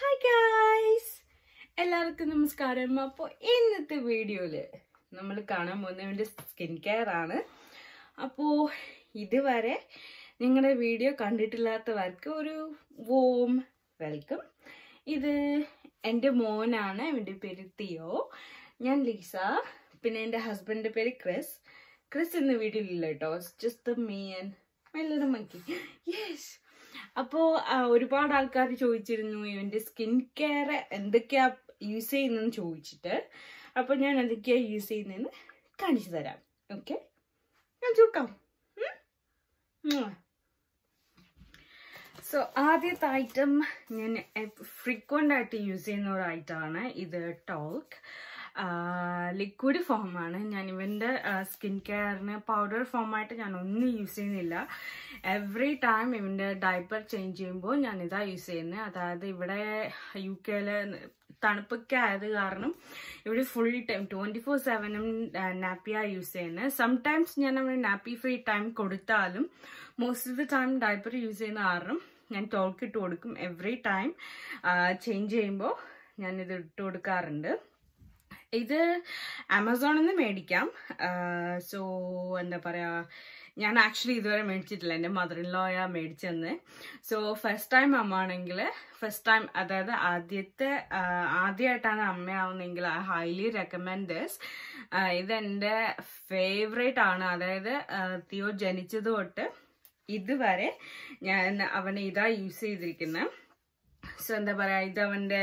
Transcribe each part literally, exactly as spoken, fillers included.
Hi guys! എല്ലാവർക്കും നമസ്കാരം. അപ്പോൾ ഇന്നത്തെ വീഡിയോയിൽ നമ്മൾ കാണാൻ പോകുന്നത് സ്കിൻ കെയർ ആണ്. അപ്പോൾ ഇതുവരെ നിങ്ങളുടെ വീഡിയോ കണ്ടിട്ടില്ലാത്തവർക്ക് ഒരു വോം വെൽക്കം. ഇത് എൻ്റെ മോനാണ്, എൻ്റെ പേര് തിയോ, ഞാൻ ലീസ, പിന്നെ എൻ്റെ ഹസ്ബൻഡിൻ്റെ പേര് ക്രിസ്. ക്രിസ് ഇന്ന് വീട്ടിലില്ല കേട്ടോ, just the me and my little monkey. Yes, അപ്പോൾ ഒരുപാട് ആൾക്കാർ ചോദിച്ചിരുന്നു ഇവൻ്റെ സ്കിൻ കെയർ എന്തൊക്കെയാ യൂസ് ചെയ്യുന്നതെന്ന് ചോദിച്ചിട്ട്. അപ്പോൾ ഞാൻ എന്തൊക്കെയാ യൂസ് ചെയ്യുന്നതെന്ന് കാണിച്ചു തരാം. ഓക്കെ, ഞാൻ ചോദിക്കാം. സോ ആദ്യത്തെ ഐറ്റം ഞാൻ ഫ്രീക്വൻ്റ് ആയിട്ട് യൂസ് ചെയ്യുന്ന ഒരു ഐറ്റമാണ് ഇത്. ടോക്ക് ലിക്വിഡ് ഫോമാണ്. ഞാൻ ഇവൻ്റെ സ്കിൻ കെയറിന് പൗഡർ ഫോമായിട്ട് ഞാനൊന്നും യൂസ് ചെയ്യുന്നില്ല. എവറി ടൈം ഇവൻ്റെ ഡയപ്പർ ചേഞ്ച് ചെയ്യുമ്പോൾ ഞാനിതാ യൂസ് ചെയ്യുന്നത്. അതായത് ഇവിടെ യു കെയിൽ തണുപ്പൊക്കെ ആയത് കാരണം ഇവിടെ ഫുൾ ടൈം ട്വൻറ്റി ഫോർ സെവനും നാപ്പിയാണ് യൂസ് ചെയ്യുന്നത്. സംടൈംസ് ഞാൻ അവന് നാപ്പി ഫ്രീ ടൈം കൊടുത്താലും most of the time diaper use ചെയ്യുന്ന കാരണം ഞാൻ ടോക്ക് ഇട്ട് കൊടുക്കും. എവറി ടൈം ചേഞ്ച് ചെയ്യുമ്പോൾ ഞാനിത് ഇട്ട് കൊടുക്കാറുണ്ട്. ഇത് ആമസോണിൽ നിന്ന് മേടിക്കാം. സോ എന്താ പറയുക, ഞാൻ ആക്ച്വലി ഇതുവരെ മേടിച്ചിട്ടില്ല, എൻ്റെ മദർ ഇൻ ലോയാണ് മേടിച്ചെന്ന്. സോ ഫസ്റ്റ് ടൈം അമ്മ ആണെങ്കിൽ ഫസ്റ്റ് ടൈം അതായത് ആദ്യത്തെ ആദ്യമായിട്ടാണ് അമ്മയാവുന്നെങ്കിൽ ഐ ഹൈലി റെക്കമെൻഡ് ദിസ്. ഇതെൻ്റെ ഫേവറേറ്റ് ആണ്. അതായത് തിയോ ജനിച്ചത് തൊട്ട് ഇതുവരെ ഞാൻ അവനെ ഇതാ യൂസ് ചെയ്തിരിക്കുന്നത്. സോ എന്താ പറയുക, ഇത് അവൻ്റെ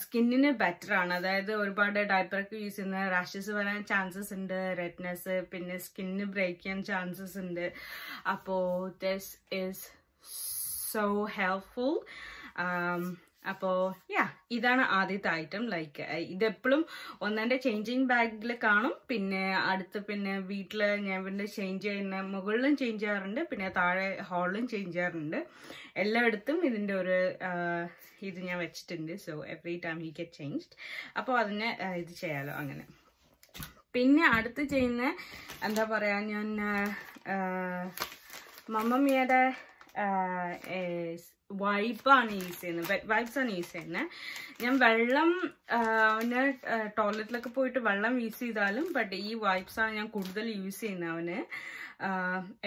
സ്കിന്നിന് ബെറ്ററാണ്. അതായത് ഒരുപാട് ഡയപ്പറൊക്കെ യൂസ് ചെയ്യുന്ന റാഷസ് വരാൻ ചാൻസസ് ഉണ്ട്, റെഡ്നെസ്, പിന്നെ സ്കിന്നിന് ബ്രേക്ക് ചെയ്യാൻ ചാൻസസ് ഉണ്ട്. അപ്പോൾ ദിസ് ഈസ് സോ ഹെൽപ്ഫുൾ. അപ്പോൾ യാ, ഇതാണ് ആദ്യത്തെ ഐറ്റം. ലൈക്ക് ഇതെപ്പോഴും ഒന്നെൻ്റെ ചേഞ്ചിങ് ബാഗിൽ കാണും, പിന്നെ അടുത്ത് പിന്നെ വീട്ടിൽ ഞാൻ പിന്നെ ചേഞ്ച് ചെയ്യുന്ന മുകളിലും ചേഞ്ച് ചെയ്യാറുണ്ട്, പിന്നെ താഴെ ഹാളിലും ചേഞ്ച് ചെയ്യാറുണ്ട്. എല്ലായിടത്തും ഇതിൻ്റെ ഒരു ഇത് ഞാൻ വെച്ചിട്ടുണ്ട്. So every time he get changed. അപ്പോൾ അതിന് ഇത് ചെയ്യാലോ അങ്ങനെ. പിന്നെ അടുത്ത് ചെയ്യുന്ന എന്താ പറയുക, ഞാൻ മമ്മമ്മയുടെ വൈപ്പാണ് യൂസ് ചെയ്യുന്നത്. വെറ്റ് വൈപ്സാണ് യൂസ് ചെയ്യുന്നത്. ഞാൻ വെള്ളം അവന് ടോയ്ലറ്റിലൊക്കെ പോയിട്ട് വെള്ളം യൂസ് ചെയ്താലും ബട്ട് ഈ വൈപ്സാണ് ഞാൻ കൂടുതൽ യൂസ് ചെയ്യുന്നത്. അവന്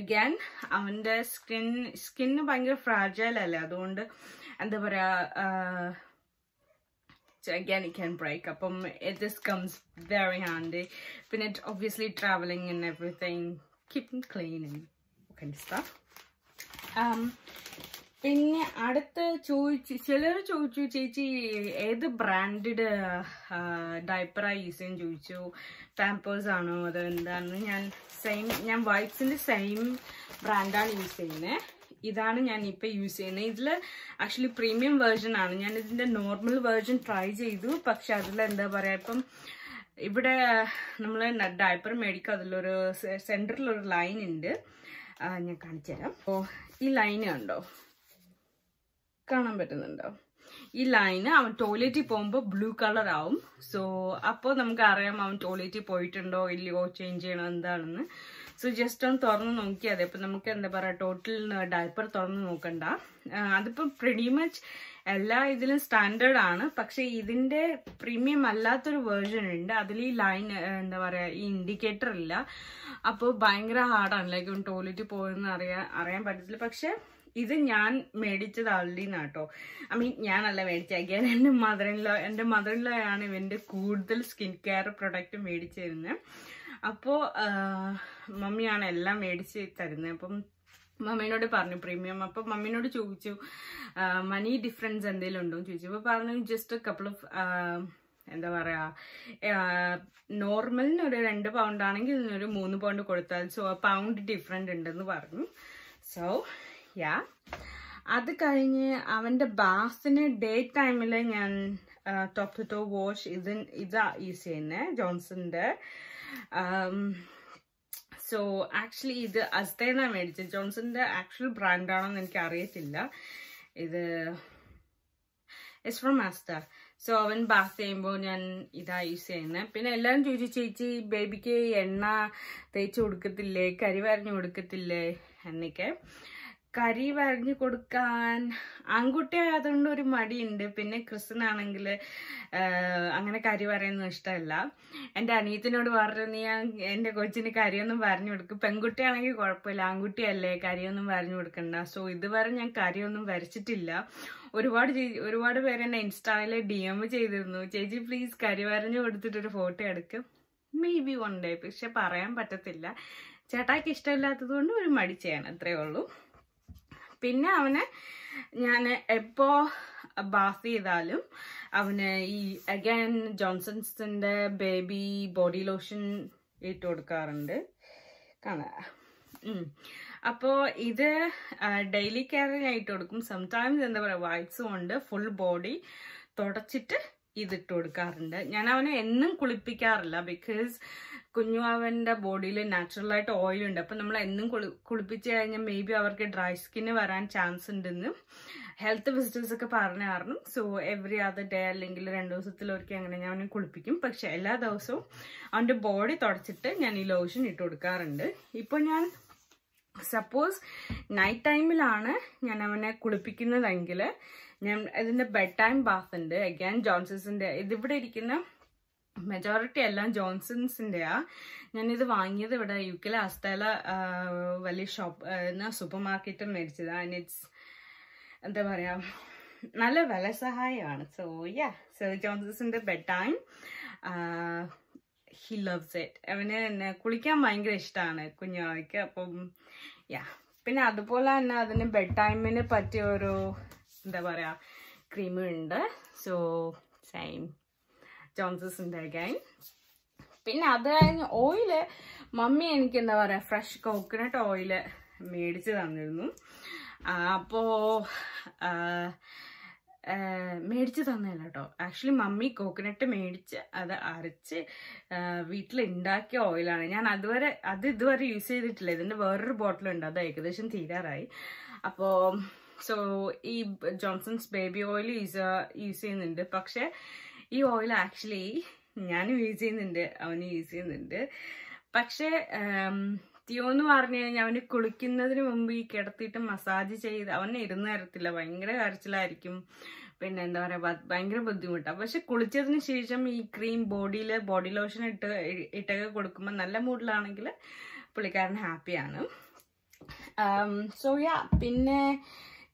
അഗൈൻ അവൻ്റെ സ്കിൻ സ്കിന്ന് ഭയങ്കര ഫ്രാജൈലല്ലേ, അതുകൊണ്ട് എന്താ പറയുക, അഗൈൻ ഇറ്റ് ക്യാൻ ബ്രേക്ക്. അപ്പം ദിസ് കംസ് വെരി ഹാൻഡി. പിന്നെ obviously travelling and everything, keeping clean and stuff. പിന്നെ അടുത്ത് ചോദിച്ചു, ചിലർ ചോദിച്ചു ചേച്ചി ഏത് ബ്രാൻഡഡ് ഡയപ്പറാണ് യൂസ് ചെയ്യാൻ ചോദിച്ചു. പാമ്പേഴ്സ് ആണോ അതോ എന്താണെന്ന്. ഞാൻ സെയിം ഞാൻ വൈപ്സിൻ്റെ സെയിം ബ്രാൻഡാണ് യൂസ് ചെയ്യുന്നത്. ഇതാണ് ഞാൻ ഇപ്പോൾ യൂസ് ചെയ്യുന്നത്. ഇതിൽ ആക്ച്വലി പ്രീമിയം വേർഷൻ ആണ്. ഞാൻ ഇതിൻ്റെ നോർമൽ വേർഷൻ ട്രൈ ചെയ്തു, പക്ഷെ അതിൽ എന്താ പറയുക, ഇപ്പം ഇവിടെ നമ്മൾ ഡയപ്പർ മേടിക്കും, അതിലൊരു സെൻറ്ററിലൊരു ലൈൻ ഉണ്ട്, ഞാൻ കാണിച്ചു തരാം. അപ്പോൾ ഈ ലൈന് കണ്ടോ, കാണാൻ പറ്റുന്നുണ്ടോ? ഈ ലൈന് അവൻ ടോയ്ലറ്റിൽ പോകുമ്പോൾ ബ്ലൂ കളർ ആവും. സോ അപ്പോൾ നമുക്ക് അറിയാം അവൻ ടോയ്ലറ്റിൽ പോയിട്ടുണ്ടോ ഇല്ലയോ, ചേഞ്ച് ചെയ്യണോ എന്താണെന്ന്. സോ ജസ്റ്റ് ഒന്ന് തുറന്ന് നോക്കിയാൽ മതി. അപ്പോൾ നമുക്ക് എന്താ പറയുക, ടോട്ടൽ ഡയപ്പർ തുറന്ന് നോക്കണ്ട. അതിപ്പോൾ പ്രിറ്റി മച്ച് എല്ലാ ഇതിലും സ്റ്റാൻഡേർഡ് ആണ്. പക്ഷേ ഇതിൻ്റെ പ്രീമിയം അല്ലാത്തൊരു വേർഷൻ ഉണ്ട്. അതിൽ ഈ ലൈൻ എന്താ പറയുക, ഈ ഇൻഡിക്കേറ്റർ ഇല്ല. അപ്പോൾ ഭയങ്കര ഹാർഡാണ്, ലൈക്ക് ടോയ്ലറ്റിൽ പോകുമെന്ന് അറിയാൻ അറിയാൻ പറ്റത്തില്ല. പക്ഷേ ഇത് ഞാൻ മേടിച്ചത് അള്ളിന്നാട്ടോ. ഐ മീൻ ഞാനല്ല മേടിച്ചാക്കിയാൽ എൻ്റെ mother in law mother mother in ലോ ആണ് ഇവൻ്റെ കൂടുതൽ സ്കിൻ കെയർ പ്രൊഡക്റ്റ് മേടിച്ചിരുന്നത്. അപ്പോൾ മമ്മിയാണ് എല്ലാം മേടിച്ച് തരുന്നത്. അപ്പം മമ്മീനോട് പറഞ്ഞു പ്രീമിയം. അപ്പം മമ്മീനോട് ചോദിച്ചു മണി ഡിഫറൻസ് എന്തെങ്കിലും ഉണ്ടോ എന്ന് ചോദിച്ചു. അപ്പോൾ പറഞ്ഞു ജസ്റ്റ് കപ്പിൾ ഓഫ് എന്താ പറയുക, നോർമലിന് ഒരു രണ്ട് പൗണ്ട് ആണെങ്കിൽ ഇതിനൊരു മൂന്ന് പൗണ്ട് കൊടുത്താൽ സോ പൗണ്ട് ഡിഫറൻറ്റ് ഉണ്ടെന്ന് പറഞ്ഞു. സോ യാ, അത് കഴിഞ്ഞ് അവൻ്റെ ബാസിന് ഡേ ടൈമിൽ ഞാൻ ടോപ്പ് ടു ടോ വാഷ് ഇത് ഇതാ യൂസ് ചെയ്യുന്നത്, ജോൺസണിൻ്റെ. സോ ആക്ച്വലി ഇത് അസ്തേന്നാണ് മേടിച്ചത്. ജോൺസണിൻ്റെ ആക്ച്വൽ ബ്രാൻഡാണെന്ന് എനിക്ക് അറിയത്തില്ല. ഇത് ഇറ്റ്സ് ഫ്രം അസ്ത. സോ അവൻ ബാത്ത് ചെയ്യുമ്പോൾ ഞാൻ ഇതാ യൂസ് ചെയ്യുന്നത്. പിന്നെ എല്ലാവരും ചോദിച്ചു ചേച്ചി ബേബിക്ക് എണ്ണ തേച്ച് കൊടുക്കത്തില്ലേ, കരി വരഞ്ഞു കൊടുക്കത്തില്ലേ എന്നൊക്കെ. കറി വരഞ്ഞു കൊടുക്കാൻ ആൺകുട്ടിയായതുകൊണ്ട് ഒരു മടിയുണ്ട്. പിന്നെ ക്രിസ്നാണെങ്കിൽ അങ്ങനെ കറി വരയൊന്നും ഇഷ്ടമല്ല. എൻ്റെ അനിയത്തിനോട് പറഞ്ഞു, നീ എൻ്റെ കൊച്ചിന് കറിയൊന്നും വരഞ്ഞു കൊടുക്കും, പെൺകുട്ടിയാണെങ്കിൽ കുഴപ്പമില്ല, ആൺകുട്ടിയല്ലേ കറിയൊന്നും വരഞ്ഞു കൊടുക്കണ്ട. സോ ഇതുവരെ ഞാൻ കറിയൊന്നും വരച്ചിട്ടില്ല. ഒരുപാട് ഒരുപാട് പേര് എന്നെ ഇൻസ്റ്റയിൽ ഡി എം ചെയ്തിരുന്നു, ചേച്ചി പ്ലീസ് കറി വരഞ്ഞു കൊടുത്തിട്ടൊരു ഫോട്ടോ എടുക്കും, മേ ബി വൺ ഡേ. പക്ഷെ പറയാൻ പറ്റത്തില്ല, ചേട്ടാക്ക് ഇഷ്ടമില്ലാത്തത് കൊണ്ട് ഒരു മടി ചെയ്യാണ്, അത്രേ ഉള്ളൂ. പിന്നെ അവന് ഞാൻ എപ്പോൾ ബാത്ത് ചെയ്താലും അവന് ഈ അഗൈൻ ജോൺസൺസിൻ്റെ ബേബി ബോഡി ലോഷൻ ഇട്ട് കൊടുക്കാറുണ്ട് കാണാ. അപ്പോൾ ഇത് ഡെയിലി കെയറിനായിട്ട് കൊടുക്കും. സംടൈംസ് എന്താ പറയുക, വൈറ്റ്സും ഉണ്ട്, ഫുൾ ബോഡി തുടച്ചിട്ട് ഇതിട്ട് കൊടുക്കാറുണ്ട്. ഞാൻ അവനെ എന്നും കുളിപ്പിക്കാറില്ല, ബിക്കോസ് കുഞ്ഞു അവൻ്റെ ബോഡിയിൽ നാച്ചുറലായിട്ട് ഓയിലുണ്ട്. അപ്പം നമ്മൾ എന്നും കുളി കുളിപ്പിച്ച് കഴിഞ്ഞാൽ മേ ബി അവർക്ക് ഡ്രൈ സ്കിന്ന് വരാൻ ചാൻസ് ഉണ്ടെന്നും ഹെൽത്ത് വിസിറ്റേഴ്സൊക്കെ പറഞ്ഞായിരുന്നു. സോ എവറി അതർ ഡേ അല്ലെങ്കിൽ രണ്ട് ദിവസത്തിലൊരിക്കൽ അങ്ങനെ ഞാൻ അവനെ കുളിപ്പിക്കും. പക്ഷെ എല്ലാ ദിവസവും അവൻ്റെ ബോഡി തുടച്ചിട്ട് ഞാൻ ഈ ലോഷൻ ഇട്ട് കൊടുക്കാറുണ്ട്. ഇപ്പോൾ ഞാൻ സപ്പോസ് നൈറ്റ് ടൈമിലാണ് ഞാൻ അവനെ കുളിപ്പിക്കുന്നതെങ്കിൽ ഞാൻ ഇതിൻ്റെ ബെഡ് ടൈം ബാത്ത് ഉണ്ട്. അഗൈൻ ജോൺസൺസിൻ്റെ, ഇതിവിടെ ഇരിക്കുന്ന മെജോറിറ്റി എല്ലാം ജോൺസൺസിൻ്റെയാ. ഞാനിത് വാങ്ങിയത് ഇവിടെ യു കെയിലെ അസ്തല വലിയ ഷോപ്പ് എന്നാൽ സൂപ്പർ മാർക്കറ്റും മേടിച്ചതാണ്. ആൻഡ് ഇറ്റ്സ് എന്താ പറയുക, നല്ല വില സഹായമാണ്. സോ യാ, സോ ജോൺസൺസിൻ്റെ bed time, he loves it. അവന് എന്നെ കുളിക്കാൻ ഭയങ്കര ഇഷ്ടമാണ് കുഞ്ഞാവയ്ക്ക്. അപ്പം യാ, പിന്നെ അതുപോലെ തന്നെ അതിന് ബെഡ് ടൈമിന് പറ്റിയ ഒരു എന്താ പറയുക ക്രീമുണ്ട്. സോ സെയിം ജോൺസൺസിൻ്റെ അഗൈൻ. പിന്നെ അത് കഴിഞ്ഞ് ഓയില് മമ്മി എനിക്ക് എന്താ പറയുക ഫ്രഷ് കോക്കനട്ട് ഓയില് മേടിച്ച് തന്നിരുന്നു. അപ്പോൾ മേടിച്ച് തന്നില്ല കേട്ടോ, ആക്ച്വലി മമ്മി കോക്കനട്ട് മേടിച്ച് അത് അരച്ച് വീട്ടിലുണ്ടാക്കിയ ഓയിലാണ്. ഞാൻ അതുവരെ അത് ഇതുവരെ യൂസ് ചെയ്തിട്ടില്ല. ഇതിൻ്റെ വേറൊരു ബോട്ടിലുണ്ട്, അത് ഏകദേശം തീരാറായി. അപ്പോൾ സോ ഈ Johnson's baby oil use use ചെയ്യുന്നുണ്ട്. പക്ഷെ ഈ ഓയിൽ ആക്ച്വലി ഞാനും യൂസ് ചെയ്യുന്നുണ്ട്, അവന് യൂസ് ചെയ്യുന്നുണ്ട്. പക്ഷേ തിയോന്ന് പറഞ്ഞു കഴിഞ്ഞാൽ അവന് കുളിക്കുന്നതിന് മുമ്പ് ഈ കിടത്തിയിട്ട് മസാജ് ചെയ്ത് അവന് ഇരുന്ന് തരത്തില്ല, ഭയങ്കര കരച്ചിലായിരിക്കും. പിന്നെ എന്താ പറയുക, ഭയങ്കര ബുദ്ധിമുട്ടാണ്. പക്ഷെ കുളിച്ചതിന് ശേഷം ഈ ക്രീം ബോഡിയിൽ ബോഡി ലോഷൻ ഇട്ട് ഇട്ടൊക്കെ കൊടുക്കുമ്പോൾ നല്ല മൂഡിലാണെങ്കിൽ പുള്ളിക്കാരൻ ഹാപ്പിയാണ്. സോ യാ, പിന്നെ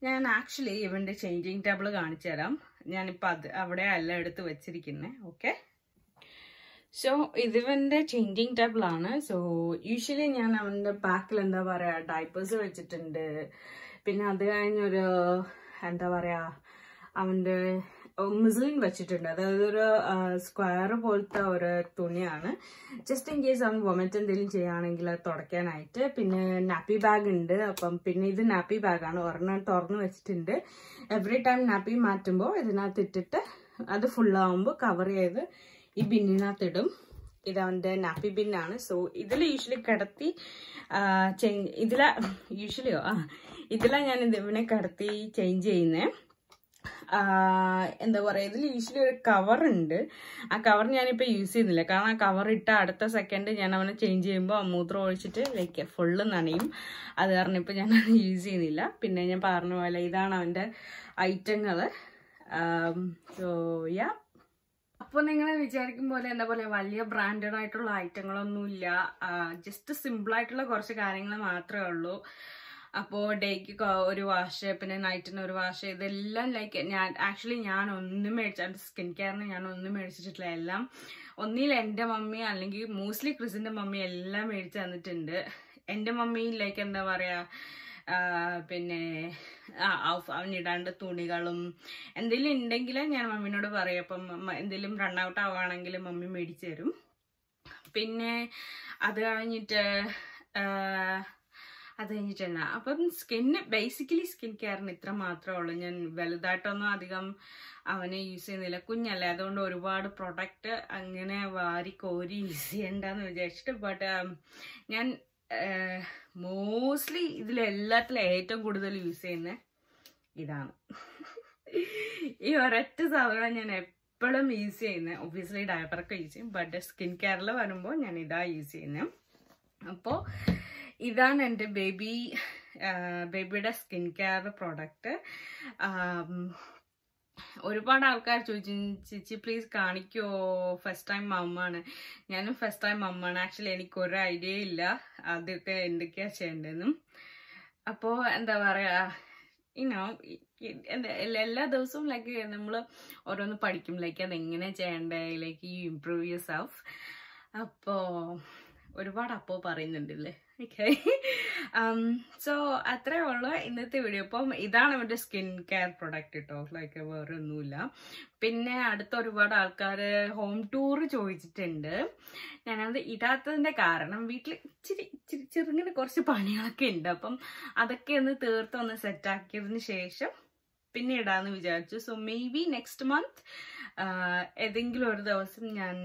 ഞാൻ ആക്ച്വലി ഇവൻ്റെ ചേഞ്ചിങ് ടേബിൾ കാണിച്ചു തരാം. ഞാനിപ്പോൾ അത് അവിടെ എല്ലാം എടുത്ത് വെച്ചിരിക്കുന്നത്. ഓക്കെ, സോ ഇതിവൻ്റെ ചേഞ്ചിങ് ടേബിളാണ്. സോ യൂഷ്വലി ഞാൻ അവൻ്റെ ബാക്കിൽ എന്താ പറയുക ഡൈപ്പേഴ്സ് വെച്ചിട്ടുണ്ട്. പിന്നെ അത് കഴിഞ്ഞൊരു എന്താ പറയുക അവൻ്റെ മുസ്ലിൻ വെച്ചിട്ടുണ്ട്. അതായത് ഒരു സ്ക്വയർ പോലത്തെ ഒരു തുണിയാണ്, ജസ്റ്റ് ഇൻ കേസ് അവൻ വൊമിറ്റ് എന്തെങ്കിലും ചെയ്യുകയാണെങ്കിൽ അത് തുടയ്ക്കാനായിട്ട്. പിന്നെ നാപ്പി ബാഗ് ഉണ്ട്. അപ്പം പിന്നെ ഇത് നാപ്പി ബാഗാണ്, ഒരെണ്ണം തുറന്ന് വെച്ചിട്ടുണ്ട്. എവറി ടൈം നാപ്പി മാറ്റുമ്പോൾ ഇതിനകത്ത് ഇട്ടിട്ട് അത് ഫുള്ളാവുമ്പോൾ കവർ ചെയ്ത് ഈ ബിന്നിനകത്തിടും. ഇത് അവൻ്റെ നാപ്പി ബിന്നാണ്. സോ ഇതിൽ യൂഷ്വലി കിടത്തി ചേഞ്ച് ഇതില യൂഷ്വലിയോ ആ ഇതിലാണ് ഞാൻ ഇതിനെ കിടത്തി ചേഞ്ച് ചെയ്യുന്നത്. എന്താ പറയുക, ഇതിൽ യൂഷ്വലി ഒരു കവറുണ്ട്. ആ കവർ ഞാനിപ്പോൾ യൂസ് ചെയ്യുന്നില്ല, കാരണം ആ കവർ ഇട്ട അടുത്ത സെക്കൻഡ് ഞാൻ അവനെ ചേഞ്ച് ചെയ്യുമ്പോൾ മൂത്രം ഒഴിച്ചിട്ട് ലൈക്ക് ഫുള്ള് നനയും. അത് കാരണം ഇപ്പോൾ ഞാനത് യൂസ് ചെയ്യുന്നില്ല. പിന്നെ ഞാൻ പറഞ്ഞ പോലെ ഇതാണ് അവൻ്റെ ഐറ്റങ്ങൾ. സോ യാ, അപ്പോൾ നിങ്ങൾ വിചാരിക്കും പോലെ എന്താ പറയുക വലിയ ബ്രാൻഡഡ് ആയിട്ടുള്ള ഐറ്റങ്ങളൊന്നുമില്ല, ജസ്റ്റ് സിമ്പിളായിട്ടുള്ള കുറച്ച് കാര്യങ്ങൾ മാത്രമേ ഉള്ളൂ. അപ്പോൾ ഡേക്ക് ഒരു വാഷ്, പിന്നെ നൈറ്റിന് ഒരു വാഷ്, ഇതെല്ലാം ലൈക്ക് ഞാൻ ആക്ച്വലി ഞാൻ ഒന്നും മേടിച്ച സ്കിൻ കെയറിന് ഞാൻ ഒന്നും മേടിച്ചിട്ടില്ല. എല്ലാം ഒന്നിൽ എൻ്റെ മമ്മി അല്ലെങ്കിൽ മോസ്റ്റ്ലി ക്രിസിൻ്റെ മമ്മി എല്ലാം മേടിച്ച് തന്നിട്ടുണ്ട്. എൻ്റെ മമ്മി ലൈക്ക് എന്താ പറയുക പിന്നെ അവനിടാണ്ട് തുണികളും എന്തെങ്കിലും ഉണ്ടെങ്കിൽ ഞാൻ മമ്മീനോട് പറയും. അപ്പം എന്തെങ്കിലും റൺ ഔട്ട് ആവുകയാണെങ്കിൽ മമ്മി മേടിച്ച് തരും. പിന്നെ അത് കഴിഞ്ഞിട്ട് അത് കഴിഞ്ഞിട്ടല്ല. അപ്പം സ്കിന്ന് ബേസിക്കലി സ്കിൻ കെയറിന് ഇത്ര മാത്രമേ ഉള്ളൂ. ഞാൻ വലുതായിട്ടൊന്നും അധികം അവനെ യൂസ് ചെയ്യുന്നില്ല, കുഞ്ഞല്ലേ, അതുകൊണ്ട് ഒരുപാട് പ്രൊഡക്റ്റ് അങ്ങനെ വാരി കോരി യൂസ് ചെയ്യണ്ടെന്ന് വിചാരിച്ചിട്ട്. ബട്ട് ഞാൻ മോസ്റ്റ്ലി ഇതിലെല്ലാത്തിലും ഏറ്റവും കൂടുതൽ യൂസ് ചെയ്യുന്ന ഇതാണ്. ഈ ഒരൊറ്റ സാധനം ഞാൻ എപ്പോഴും യൂസ് ചെയ്യുന്നത്. ഒബ്വിയസ്ലി ഡയപ്പറൊക്കെ യൂസ് ചെയ്യും, ബട്ട് സ്കിൻ കെയറിൽ വരുമ്പോൾ ഞാൻ ഇതാ യൂസ് ചെയ്യുന്നത്. അപ്പോൾ ഇതാണ് എൻ്റെ ബേബി ബേബിയുടെ സ്കിൻ കെയർ പ്രോഡക്റ്റ്. ഒരുപാട് ആൾക്കാർ ചോദിച്ചു, ചേച്ചി പ്ലീസ് കാണിക്കോ, ഫസ്റ്റ് ടൈം മമ്മാണ്. ഞാനും ഫസ്റ്റ് ടൈം മമ്മാണ്. ആക്ച്വലി എനിക്കൊരു ഐഡിയ ഇല്ല അതൊക്കെ എന്തൊക്കെയാണ് ചെയ്യേണ്ടതെന്നും. അപ്പോൾ എന്താ പറയുക, ഇനോ എല്ലാ ദിവസവും ലൈക്ക് നമ്മൾ ഓരോന്ന് പഠിക്കും, ലൈക്ക് അതെങ്ങനെ ചെയ്യണ്ടേ, like you improve yourself. അപ്പോൾ ഒരുപാട് അപ്പോൾ പറയുന്നുണ്ടല്ലേ, ഓക്കെ. സോ അത്രേ ഉള്ളൂ ഇന്നത്തെ വീഡിയോ. ഇപ്പം ഇതാണ് ഇവരുടെ സ്കിൻ കെയർ പ്രൊഡക്റ്റ് കേട്ടോ, ലൈക്ക് വേറെ ഒന്നുമില്ല. പിന്നെ അടുത്ത ഒരുപാട് ആൾക്കാർ ഹോം ടൂർ ചോദിച്ചിട്ടുണ്ട്. ഞാനത് ഇടാത്തതിൻ്റെ കാരണം വീട്ടിൽ ഇച്ചിരി ഇച്ചിരി ചെറുങ്ങനെ കുറച്ച് പണികളൊക്കെ ഉണ്ട്. അപ്പം അതൊക്കെ ഒന്ന് തീർത്ത് ഒന്ന് സെറ്റാക്കിയതിന് ശേഷം പിന്നെ ഇടാമെന്ന് വിചാരിച്ചു. So maybe next month ഏതെങ്കിലും ഒരു ദിവസം ഞാൻ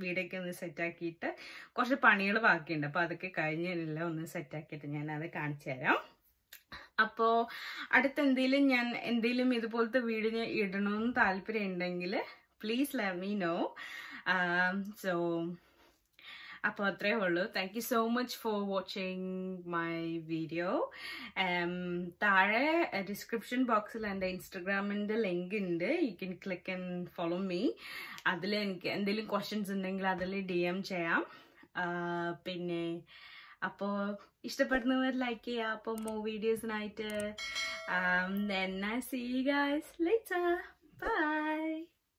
വീടൊക്കെ ഒന്ന് സെറ്റാക്കിയിട്ട് കുറച്ച് പണികൾ ബാക്കിയുണ്ട്. അപ്പോൾ അതൊക്കെ കഴിഞ്ഞെല്ലാം ഒന്ന് സെറ്റാക്കിയിട്ട് ഞാനത് കാണിച്ചു തരാം. അപ്പോൾ അടുത്തെന്തെങ്കിലും ഞാൻ എന്തെങ്കിലും ഇതുപോലത്തെ വീടിന് ഇടണമെന്ന് താല്പര്യം ഉണ്ടെങ്കിൽ please let me know. So അപ്പോൾ അത്രേ ഉള്ളൂ. Thank you so much for watching my video. താഴെ ഡിസ്ക്രിപ്ഷൻ ബോക്സിൽ എൻ്റെ ഇൻസ്റ്റഗ്രാമിൻ്റെ ലിങ്ക് ഉണ്ട്. You can click and follow me. അതിൽ എനിക്ക് എന്തെങ്കിലും ക്വസ്റ്റ്യൻസ് ഉണ്ടെങ്കിൽ അതിൽ ഡി എം ചെയ്യാം. പിന്നെ അപ്പോൾ ഇഷ്ടപ്പെടുന്നവർ ലൈക്ക് ചെയ്യുക. അപ്പോൾ മോർ വീഡിയോസിനായിട്ട്. Then I see you guys later. Bye.